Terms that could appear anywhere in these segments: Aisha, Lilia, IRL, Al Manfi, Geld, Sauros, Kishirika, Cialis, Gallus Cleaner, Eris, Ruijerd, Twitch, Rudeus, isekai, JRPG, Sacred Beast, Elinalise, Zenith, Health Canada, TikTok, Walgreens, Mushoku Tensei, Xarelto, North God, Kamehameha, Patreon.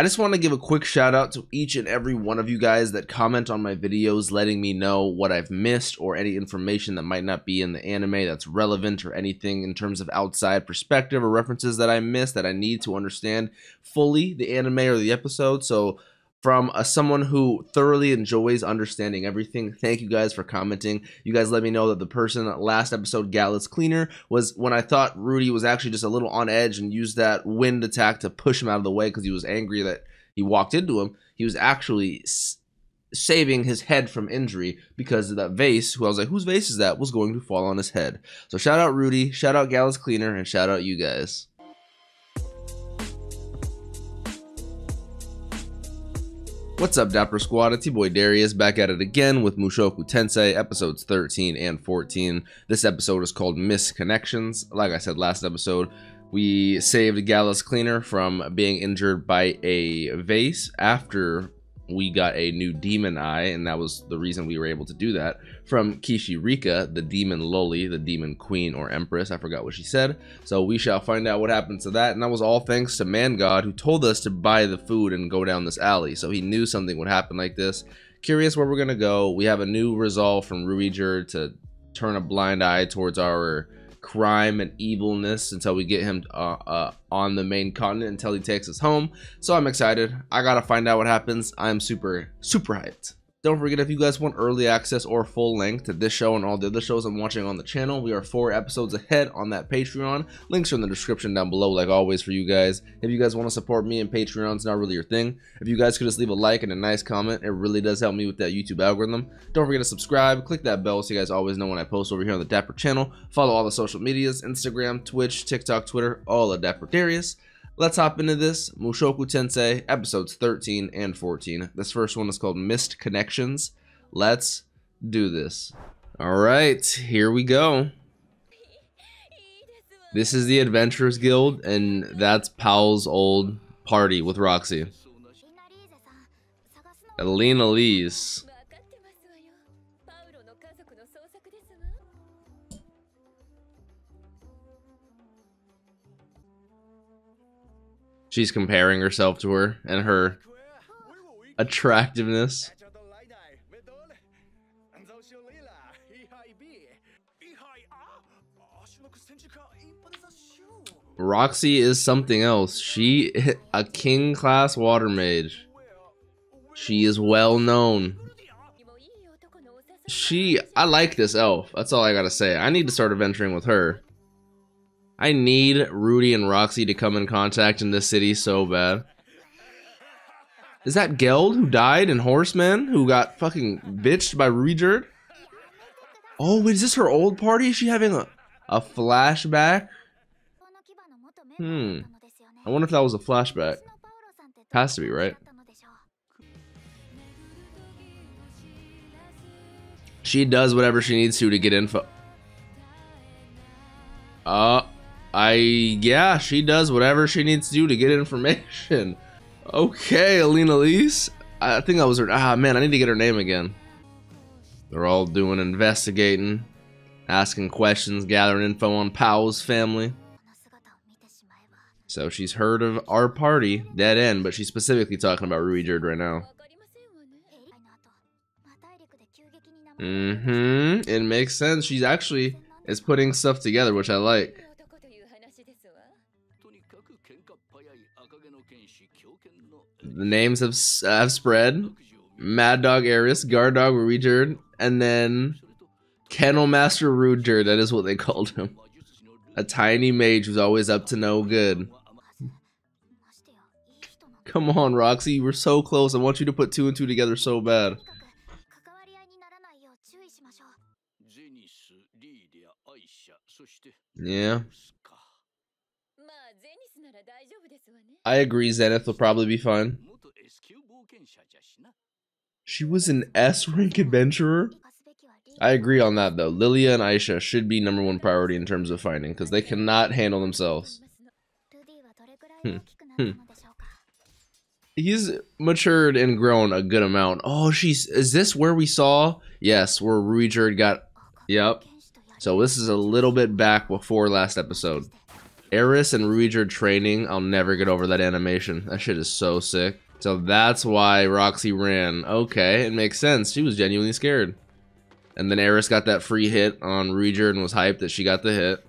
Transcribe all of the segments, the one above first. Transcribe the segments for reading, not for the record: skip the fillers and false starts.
I just want to give a quick shout out to each and every one of you guys that comment on my videos, letting me know what I've missed or any information that might not be in the anime that's relevant, or anything in terms of outside perspective or references that I missed that I need to understand fully the anime or the episode. So from someone who thoroughly enjoys understanding everything, thank you guys for commenting. You guys let me know that the person last episode, Gallus Cleaner, was when I thought Rudy was actually just a little on edge and used that wind attack to push him out of the way because he was angry that he walked into him. He was actually saving his head from injury because of that vase, who I was like, whose vase is that, was going to fall on his head. So shout out Rudy, shout out Gallus Cleaner, and shout out you guys. What's up, Dapper Squad? It's your boy Darius, back at it again with Mushoku Tensei, episodes 13 and 14. This episode is called Misconnections. Like I said last episode, we saved Gallus Cleaner from being injured by a vase after we got a new demon eye, and that was the reason we were able to do that, from Kishirika, the demon loli, the demon queen or empress. I forgot what she said. So we shall find out what happens to that, and that was all thanks to Man God, who told us to buy the food and go down this alley. So he knew something would happen like this. Curious where we're gonna go. We have a new resolve from Ruijerd to turn a blind eye towards our crime and evilness until we get him on the main continent, until he takes us home. So I'm excited. I gotta find out what happens. I'm super hyped. Don't forget, if you guys want early access or full length to this show and all the other shows I'm watching on the channel, we are 4 episodes ahead on that Patreon. Links are in the description down below, like always, for you guys. If you guys want to support me, and Patreon's not really your thing, if you guys could just leave a like and a nice comment, it really does help me with that YouTube algorithm. Don't forget to subscribe, click that bell so you guys always know when I post over here on the Dapper channel. Follow all the social medias, Instagram, Twitch, TikTok, Twitter, all at Dapper Darius. Let's hop into this, Mushoku Tensei, episodes 13 and 14. This first one is called Missed Connections. Let's do this. All right, here we go. This is the Adventurers Guild, and that's Powell's old party with Roxy. Elinalise. She's comparing herself to her and her attractiveness. Roxy is something else. She is a king class water mage. She is well known. I like this elf. That's all I gotta say. I need to start adventuring with her. I need Rudy and Roxy to come in contact in this city so bad. Is that Geld who died in Horseman, who got fucking bitched by Ruijerd? Oh, wait, is this her old party? Is she having a flashback? I wonder if that was a flashback. Has to be, right? She does whatever she needs to get info. Yeah, she does whatever she needs to do to get information. Okay, Elinalise. I think that was her. Ah, man, I need to get her name again. They're all doing investigating, asking questions, gathering info on Powell's family. So she's heard of our party, Dead End, but she's specifically talking about Ruijerd right now. It makes sense. She's actually is putting stuff together, which I like. The names have spread. Mad Dog Eris, Guard Dog Ruijerd, and then Kennel Master Ruijerd. That is what they called him. A tiny mage who's always up to no good. Come on, Roxy, you were so close. I want you to put 2 and 2 together so bad. Yeah. I agree, Zenith will probably be fine. She was an S-rank adventurer? I agree on that, though. Lilia and Aisha should be #1 priority in terms of finding, because they cannot handle themselves. He's matured and grown a good amount. Oh, is this where we saw? Yes, where Ruijerd got... Yep. So this is a little bit back before last episode. Eris and Ruijerd training. I'll never get over that animation. That shit is so sick. So that's why Roxy ran. Okay, it makes sense. She was genuinely scared. And then Eris got that free hit on Ruijerd and was hyped that she got the hit.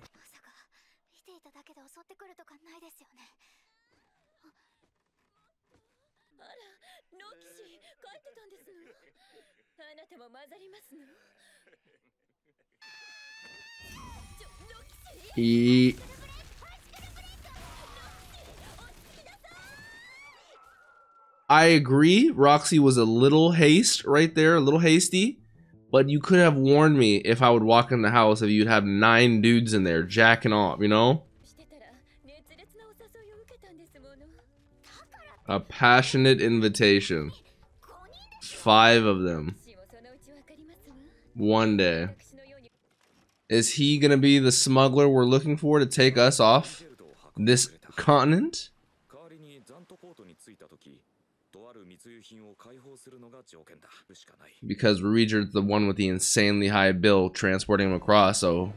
I agree, Roxy was a little haste right there, a little hasty, but you could have warned me if I would walk in the house if you'd have 9 dudes in there jacking off, you know? A passionate invitation. 5 of them. One day. Is he gonna be the smuggler we're looking for to take us off this continent? Because Ruijerd's the one with the insanely high bill transporting him across, so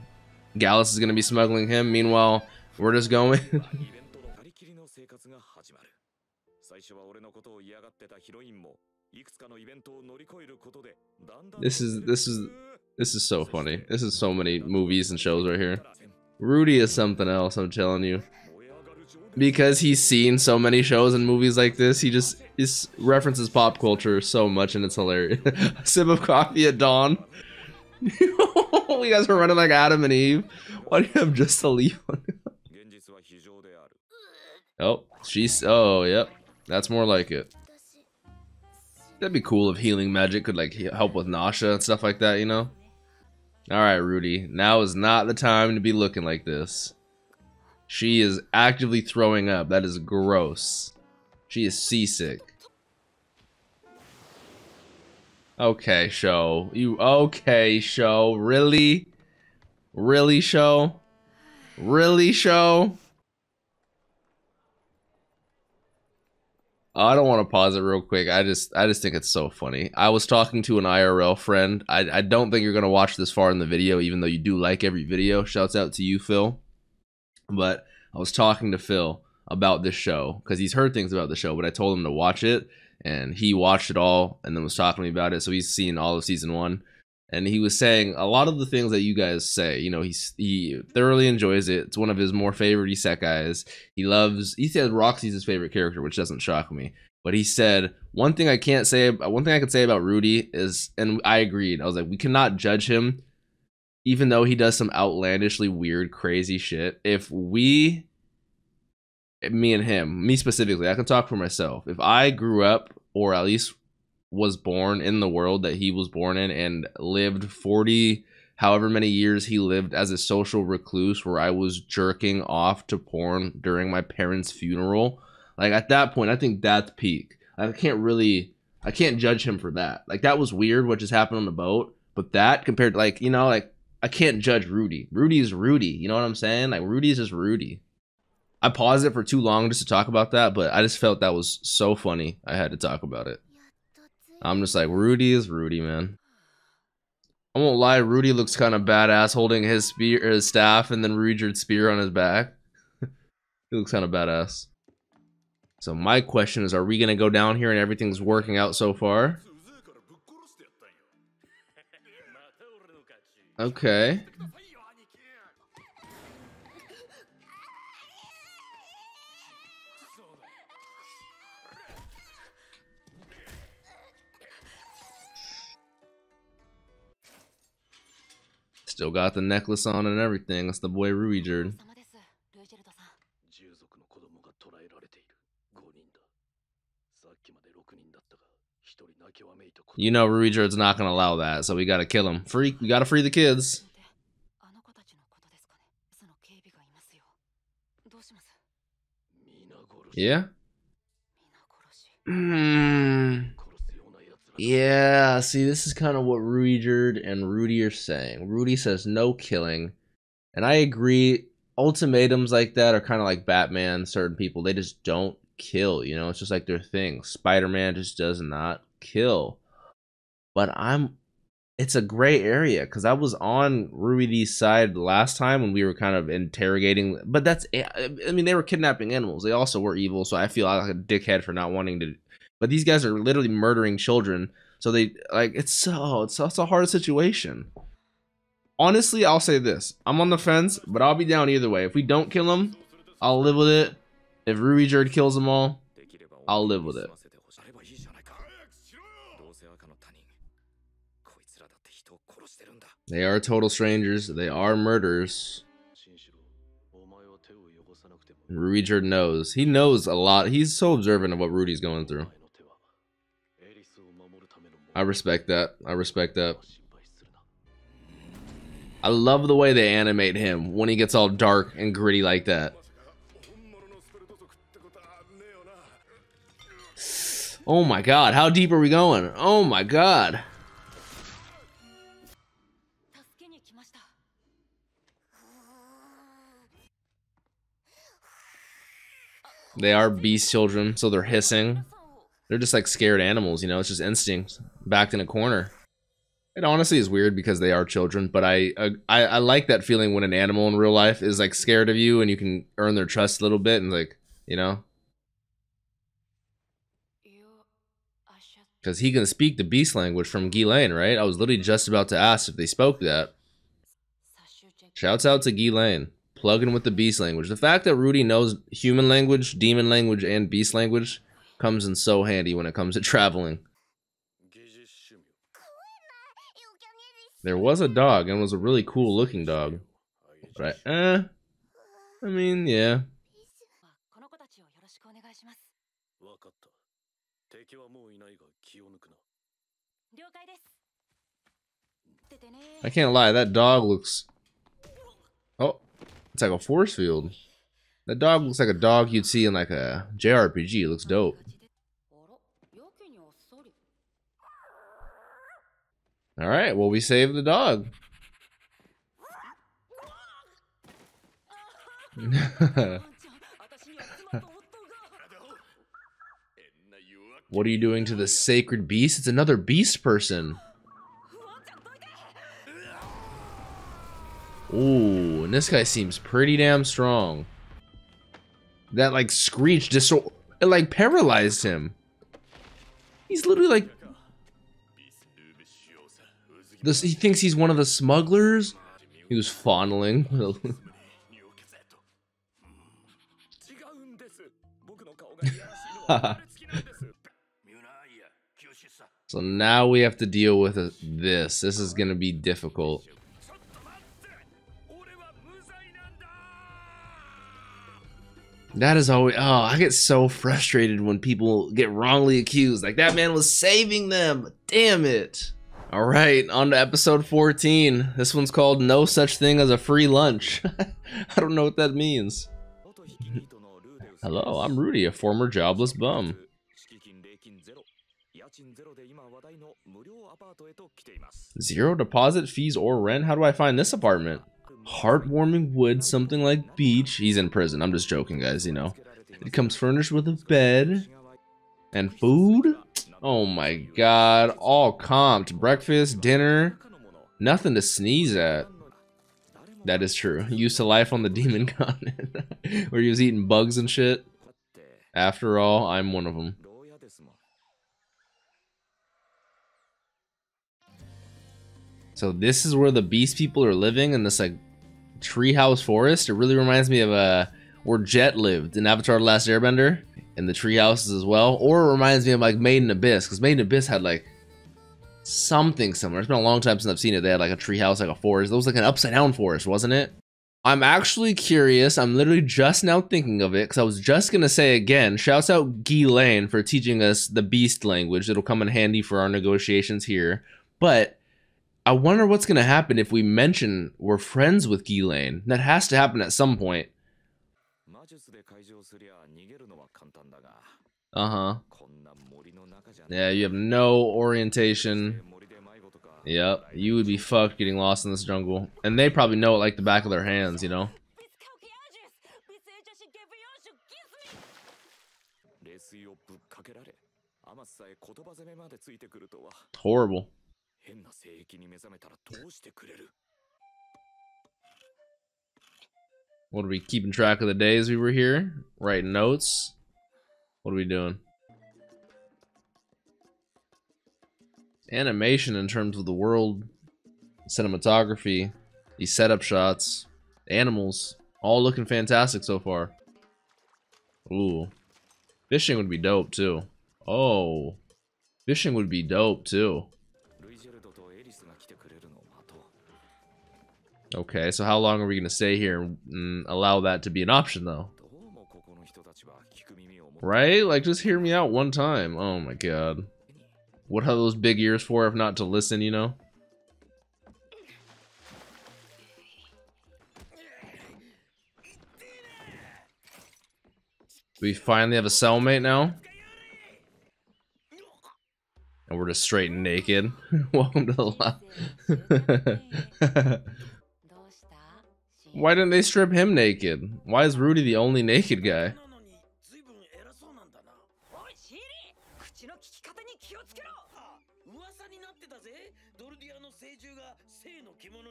Gallus is going to be smuggling him. Meanwhile, we're just going. This is so funny. This is so many movies and shows right here. Rudy is something else, I'm telling you. Because he's seen so many shows and movies like this, he just references pop culture so much, and it's hilarious. A sip of coffee at dawn. You guys are running like Adam and Eve. Why do you have just a leaf on? Oh, she's... Oh, yep. That's more like it. That'd be cool if healing magic could, like, help with nausea and stuff like that, you know? Alright, Rudy. Now is not the time to be looking like this. She is actively throwing up. That is gross. She is seasick. Okay, Sho. You okay, Sho? Really? Really, Sho? Really, Sho? I don't want to pause it real quick. I just think it's so funny. I was talking to an IRL friend. I don't think you're gonna watch this far in the video, even though you do like every video. Shouts out to you, Phil. But I was talking to Phil about this show because he's heard things about the show, but I told him to watch it, and he watched it all and then was talking to me about it. So he's seen all of season 1, and he was saying a lot of the things that you guys say. You know, he thoroughly enjoys it. It's one of his more favorite isekais. He loves. He said Roxy's his favorite character, which doesn't shock me. But he said one thing I could say about Rudy is, and I agreed. I was like, we cannot judge him. Even though he does some outlandishly weird, crazy shit, if we, me and him, me specifically, I can talk for myself. If I grew up, or at least was born in the world that he was born in and lived 40, however many years he lived as a social recluse where I was jerking off to porn during my parents' funeral, like at that point, I think that's peak. I can't judge him for that. Like that was weird what just happened on the boat, but that compared to like, you know, like, I can't judge Rudy. Rudy's Rudy. You know what I'm saying? Like, Rudy's just Rudy. I paused it for too long just to talk about that, but I just felt that was so funny. I had to talk about it. I'm just like, Rudy is Rudy, man. I won't lie. Rudy looks kind of badass holding his spear, his staff, and then Ruijerd's spear on his back. He looks kind of badass. So my question is, are we going to go down here and everything's working out so far? Okay. Still got the necklace on and everything. That's the boy Ruijerd. You know Ruijerd's not gonna allow that, so we gotta kill him. We gotta free the kids. Yeah? Yeah, see, this is kind of what Ruijerd and Rudy are saying. Rudy says no killing, and I agree. Ultimatums like that are kind of like Batman. Certain people, they just don't kill, you know? It's just like their thing. Spider-Man just does not kill. But I'm it's a gray area because I was on Ruidi's side last time when we were kind of interrogating. But that's, I mean, they were kidnapping animals. They also were evil, so I feel like a dickhead for not wanting to. But these guys are literally murdering children. So they, like, it's a hard situation. Honestly, I'll say this. I'm on the fence, but I'll be down either way. If we don't kill them, I'll live with it. If Ruijerd kills them all, I'll live with it. They are total strangers. They are murderers. Ruijerd knows. He knows a lot. He's so observant of what Rudy's going through. I respect that. I respect that. I love the way they animate him when he gets all dark and gritty like that. Oh my god, how deep are we going? Oh my god. They are beast children, so they're hissing. They're just like scared animals, you know, it's just instincts backed in a corner. It honestly is weird because they are children, but I like that feeling when an animal in real life is like scared of you and you can earn their trust a little bit and like, you know. Because he can speak the beast language from Ghislaine, right? I was literally just about to ask if they spoke that. Shouts out to Ghislaine. Plug in with the beast language. The fact that Rudy knows human language, demon language, and beast language comes in so handy when it comes to traveling. There was a dog, and it was a really cool-looking dog. But I mean, yeah. I can't lie, that dog looks... Oh, it's like a force field. That dog looks like a dog you'd see in like a JRPG. It looks dope. Alright, well, we saved the dog. What are you doing to the sacred beast? It's another beast person. Ooh, and this guy seems pretty damn strong. That like screech it like paralyzed him. He's literally like this, he thinks he's one of the smugglers. He was fondling. So now we have to deal with this. This is gonna be difficult. That is always, I get so frustrated when people get wrongly accused. Like, that man was saving them. Damn it. All right, on to episode 14. This one's called No Such Thing as a Free Lunch. I don't know what that means. Hello, I'm Rudy, a former jobless bum. Zero deposit fees or rent? How do I find this apartment? Heartwarming wood, something like beach. He's in prison. I'm just joking, guys, you know. It comes furnished with a bed and food. Oh my god, all comped. Breakfast, dinner, nothing to sneeze at. That is true. Used to life on the demon continent where he was eating bugs and shit. After all, I'm one of them. So this is where the beast people are living in this like treehouse forest. It really reminds me of where Jet lived in Avatar: The Last Airbender, and the tree houses as well. Or it reminds me of like Made in Abyss, because Made in Abyss had like something similar. It's been a long time since I've seen it. They had like a tree house, like a forest. That was like an upside down forest, wasn't it? I'm actually curious. I'm literally just now thinking of it, because I was just gonna say again, shouts out Ghislaine for teaching us the beast language. It'll come in handy for our negotiations here. But I wonder what's gonna happen if we mention we're friends with Ghislaine. That has to happen at some point. Yeah, you have no orientation. Yep, you would be fucked getting lost in this jungle. And they probably know it like the back of their hands, you know? Horrible. 変な聖域に目覚めたらどうしてくれる? What are we keeping track of the days we were here? Writing notes? What are we doing? Animation in terms of the world, cinematography, these setup shots, animals, all looking fantastic so far. Ooh. Fishing would be dope too. Oh. Fishing would be dope too. Okay, so how long are we going to stay here and allow that to be an option though? Right? Like, just hear me out one time. Oh my god. What are those big ears for if not to listen, you know? We finally have a cellmate now. And we're just straight and naked. Welcome to the lab. Why didn't they strip him naked? Why is Rudy the only naked guy?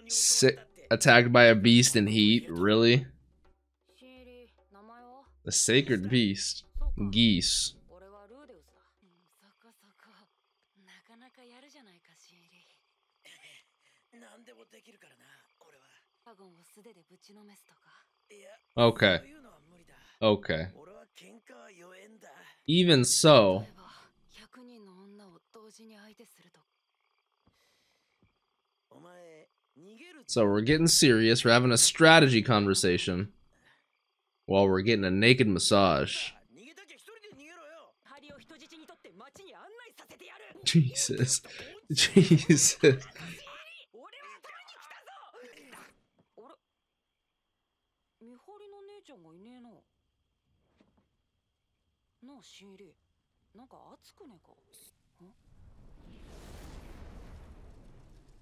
Sick, attacked by a beast in heat, really? The sacred beast, Geese. Okay. Okay. Even so. So we're getting serious. We're having a strategy conversation while we're getting a naked massage. Jesus. Jesus.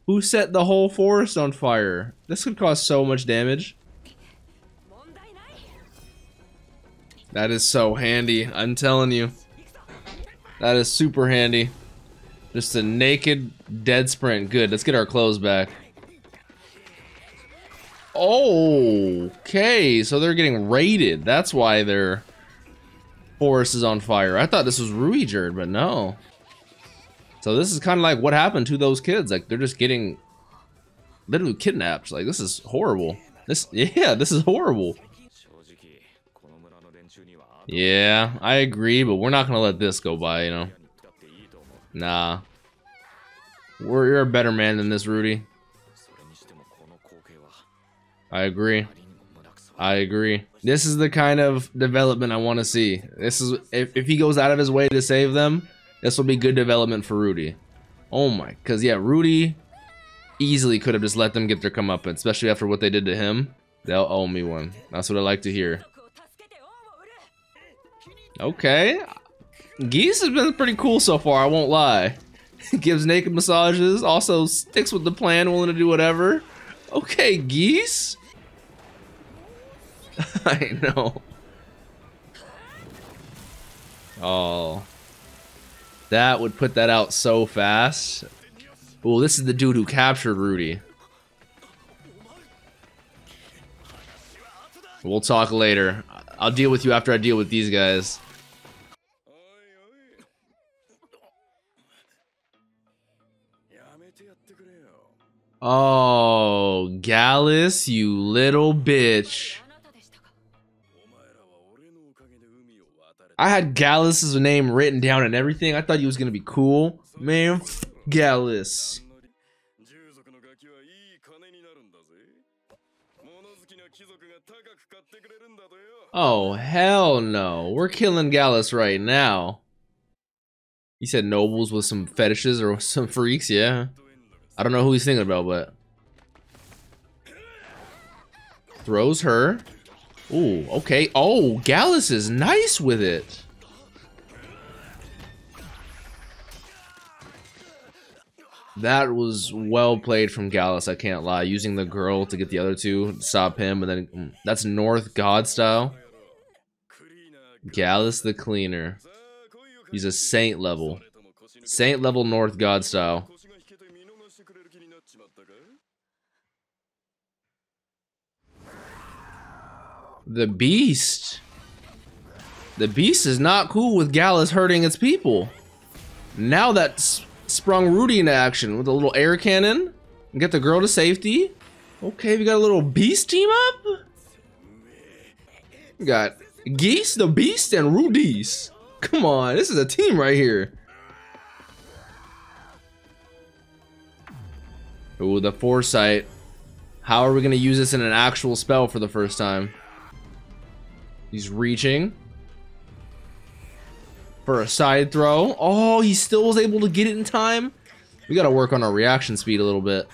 Who set the whole forest on fire? This could cause so much damage. That is so handy, I'm telling you. That is super handy. Just a naked dead sprint. Good, let's get our clothes back. Okay, so they're getting raided. That's why their forest is on fire. I thought this was Ruijerd, but no. So this is kind of like what happened to those kids. Like, they're just getting literally kidnapped. Like, this is horrible. This is horrible. Yeah, I agree, but we're not gonna let this go by, you know. Nah. You're a better man than this, Rudy. I agree. I agree. This is the kind of development I want to see. This is if he goes out of his way to save them, this will be good development for Rudy. Oh my, because yeah, Rudy easily could have just let them get their comeuppance, especially after what they did to him. They'll owe me one. That's what I like to hear. Okay. Geese has been pretty cool so far, I won't lie. Gives naked massages, also sticks with the plan, willing to do whatever. Okay, Geese. I know. Oh. That would put that out so fast. Ooh, this is the dude who captured Rudy. We'll talk later. I'll deal with you after I deal with these guys. Oh, Gallus, you little bitch. I had Gallus' name written down and everything. I thought he was gonna be cool. Man, f Gallus. Oh, hell no. We're killing Gallus right now. He said nobles with some fetishes or some freaks, yeah. I don't know who he's thinking about, but... Throws her. Ooh, okay. Oh, Gallus is nice with it. That was well played from Gallus, I can't lie. Using the girl to get the other two, stop him, and then that's North God style. Gallus the Cleaner. He's a saint level. Saint level North God style. The beast. The beast is not cool with Gallus hurting its people. Now that's sprung Rudy into action with a little air cannon. And get the girl to safety. Okay, we got a little beast team up. We got Geese, the beast, and Rudeus. Come on, this is a team right here. Ooh, the foresight. How are we gonna use this in an actual spell for the first time? He's reaching for a side throw. Oh, he still was able to get it in time. We gotta work on our reaction speed a little bit.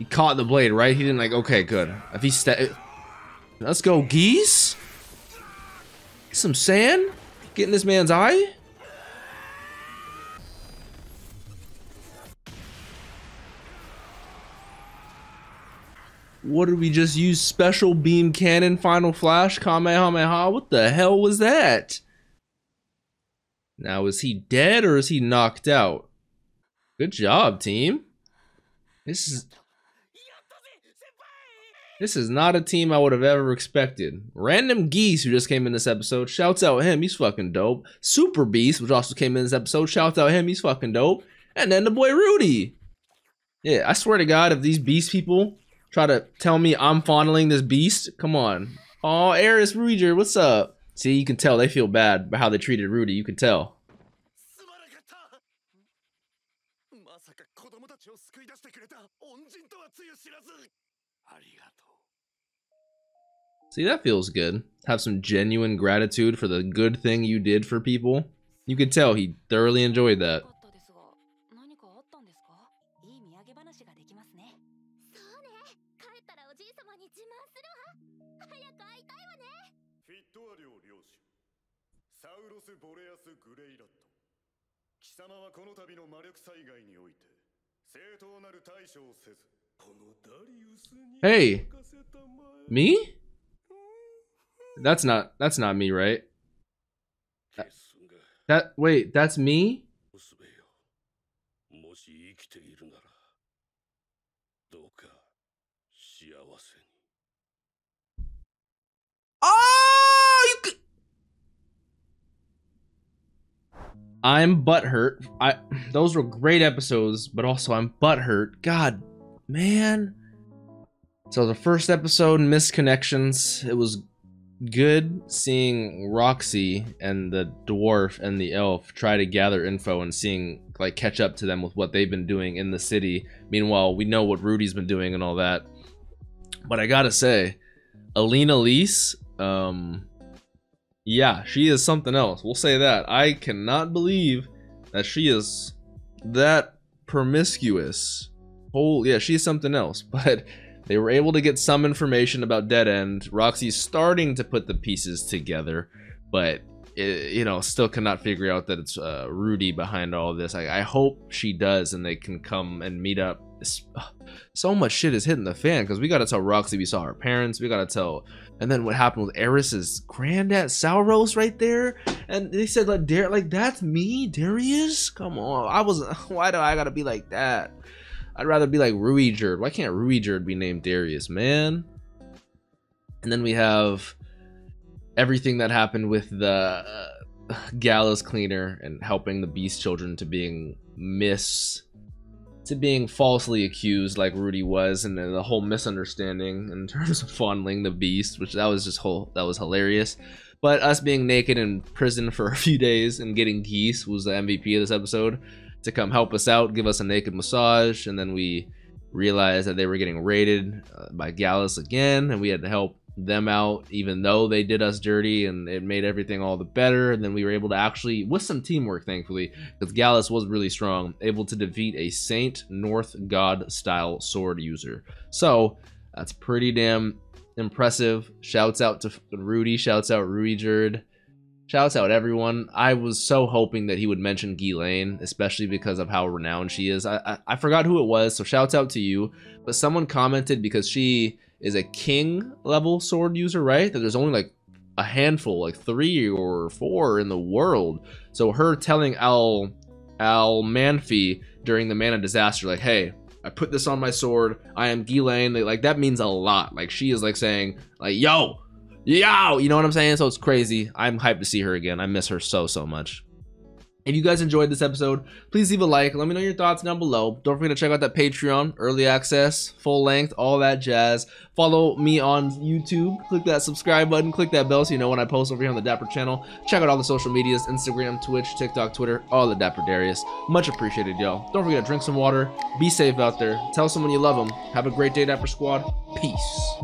He caught the blade, right? He didn't like, okay, good. If he let's go, Geese. Get some sand. Get in this man's eye. What did we just use? Special beam cannon, final flash, Kamehameha. What the hell was that? Now, is he dead or is he knocked out? Good job, team. This is not a team I would have ever expected. Random Geese, who just came in this episode, shouts out him, he's fucking dope. Super Beast, which also came in this episode, shouts out him, he's fucking dope. And then the boy Rudy. Yeah, I swear to God, if these beast people try to tell me I'm fondling this beast, come on. Oh, Eris, Ruijerd, what's up? See, you can tell they feel bad about how they treated Rudy, you can tell. See, that feels good. Have some genuine gratitude for the good thing you did for people. You could tell he thoroughly enjoyed that. Hey, me? That's not me, right? Wait, that's me? Oh, you could... I'm butthurt. Those were great episodes, but also I'm butthurt. God, man. So the first episode, missed connections. It was good seeing Roxy and the dwarf and the elf try to gather info and seeing, like, catch up to them with what they've been doing in the city. Meanwhile, we know what Rudy's been doing and all that. But I gotta say, Elinalise, yeah, she is something else. We'll say that. I cannot believe that she is that promiscuous. Oh, yeah, she is something else. But they were able to get some information about Dead End. Roxy's starting to put the pieces together, but it, you know, still cannot figure out that it's Rudy behind all this. I hope she does, and they can come and meet up. So much shit is hitting the fan because we gotta tell Roxy we saw her parents. We gotta tell, and then what happened with Eris's granddad Sauros right there, and they said like, that's me, Darius. Come on, I wasn't. Why do I gotta be like that? I'd rather be like Ruijerd. Why can't Ruijerd be named Darius, man? And then we have everything that happened with the Gallus Cleaner and helping the Beast Children to being falsely accused like Rudy was, and the whole misunderstanding in terms of fondling the beast, which that was hilarious. But us being naked in prison for a few days and getting Geese, who was the MVP of this episode, to come help us out, give us a naked massage, and then we realized that they were getting raided by Gallus again, and we had to help them out even though they did us dirty, and it made everything all the better. And then we were able to actually, with some teamwork thankfully, because Gallus was really strong, able to defeat a Saint North God style sword user. So that's pretty damn impressive. Shouts out to Rudy, shouts out Ruijerd, shouts out everyone. I was so hoping that he would mention Ghislaine, especially because of how renowned she is. I forgot who it was, so shouts out to you. But someone commented, because she is a king level sword user, right? That there's only like a handful, like 3 or 4 in the world. So her telling Al Manfi during the Man of Disaster, like, hey, I put this on my sword. I am Ghislaine. Like, that means a lot. Like, she is, like, saying, like, yo, you know what I'm saying? So it's crazy. I'm hyped to see her again. I miss her so, so much. If you guys enjoyed this episode, please leave a like. Let me know your thoughts down below. Don't forget to check out that Patreon, early access, full length, all that jazz. Follow me on YouTube. Click that subscribe button. Click that bell so you know when I post over here on the Dapper channel. Check out all the social medias, Instagram, Twitch, TikTok, Twitter, all the Dapper Darius. Much appreciated, y'all. Don't forget to drink some water. Be safe out there. Tell someone you love them. Have a great day, Dapper Squad. Peace.